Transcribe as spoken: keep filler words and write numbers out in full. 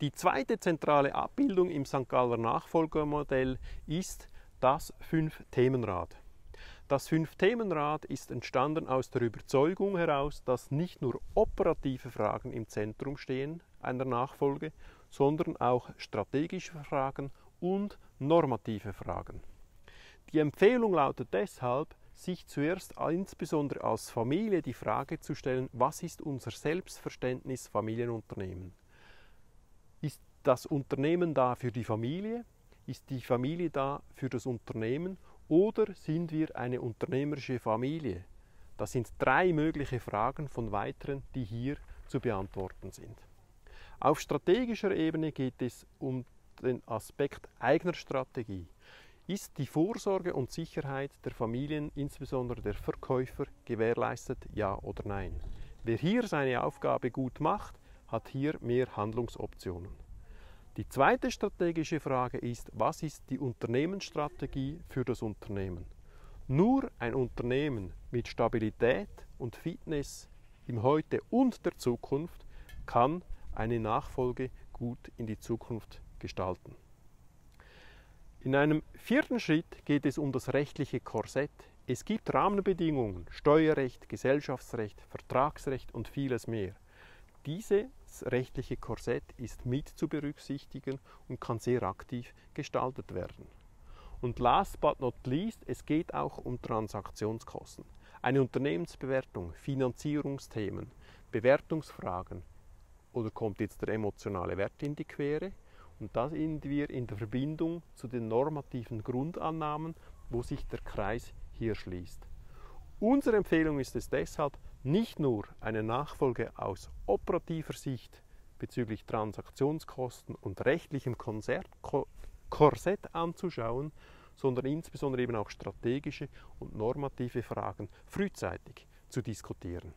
Die zweite zentrale Abbildung im Sankt Galler Nachfolgemodell ist das Fünf-Themen-Rad. Das Fünf-Themen-Rad ist entstanden aus der Überzeugung heraus, dass nicht nur operative Fragen im Zentrum stehen einer Nachfolge, sondern auch strategische Fragen und normative Fragen. Die Empfehlung lautet deshalb, sich zuerst insbesondere als Familie die Frage zu stellen, was ist unser Selbstverständnis Familienunternehmen? Ist das Unternehmen da für die Familie? Ist die Familie da für das Unternehmen? Oder sind wir eine unternehmerische Familie? Das sind drei mögliche Fragen von weiteren, die hier zu beantworten sind. Auf strategischer Ebene geht es um den Aspekt eigener Strategie. Ist die Vorsorge und Sicherheit der Familien, insbesondere der Verkäufer, gewährleistet, ja oder nein? Wer hier seine Aufgabe gut macht, hat hier mehr Handlungsoptionen. Die zweite strategische Frage ist, was ist die Unternehmensstrategie für das Unternehmen? Nur ein Unternehmen mit Stabilität und Fitness im Heute und der Zukunft kann eine Nachfolge gut in die Zukunft gestalten. In einem vierten Schritt geht es um das rechtliche Korsett. Es gibt Rahmenbedingungen, Steuerrecht, Gesellschaftsrecht, Vertragsrecht und vieles mehr. Dieses rechtliche Korsett ist mit zu berücksichtigen und kann sehr aktiv gestaltet werden. Und last but not least, es geht auch um Transaktionskosten, eine Unternehmensbewertung, Finanzierungsthemen, Bewertungsfragen oder kommt jetzt der emotionale Wert in die Quere? Und da sind wir in der Verbindung zu den normativen Grundannahmen, wo sich der Kreis hier schließt. Unsere Empfehlung ist es deshalb, nicht nur eine Nachfolge aus operativer Sicht bezüglich Transaktionskosten und rechtlichem Korsett anzuschauen, sondern insbesondere eben auch strategische und normative Fragen frühzeitig zu diskutieren.